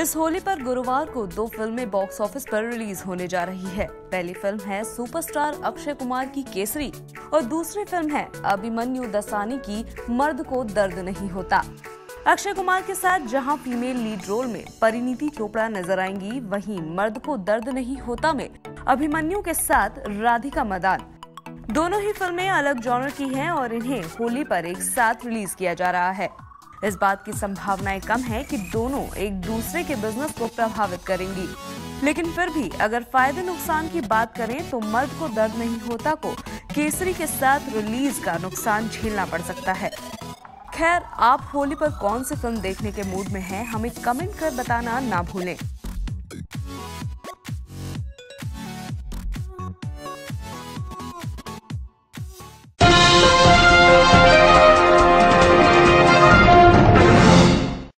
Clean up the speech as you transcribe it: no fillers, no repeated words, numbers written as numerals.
इस होली पर गुरुवार को दो फिल्में बॉक्स ऑफिस पर रिलीज होने जा रही है। पहली फिल्म है सुपरस्टार अक्षय कुमार की केसरी और दूसरी फिल्म है अभिमन्यु दसानी की मर्द को दर्द नहीं होता। अक्षय कुमार के साथ जहां फीमेल लीड रोल में परिणीति चोपड़ा नजर आएंगी, वहीं मर्द को दर्द नहीं होता में अभिमन्यु के साथ राधिका मदान। दोनों ही फिल्में अलग जॉनर की हैं और इन्हें होली पर एक साथ रिलीज किया जा रहा है। इस बात की संभावनाएं कम है कि दोनों एक दूसरे के बिजनेस को प्रभावित करेंगी, लेकिन फिर भी अगर फायदे नुकसान की बात करें तो मर्द को दर्द नहीं होता को केसरी के साथ रिलीज का नुकसान झेलना पड़ सकता है। खैर, आप होली पर कौन सी फिल्म देखने के मूड में हैं, हमें कमेंट कर बताना ना भूलें।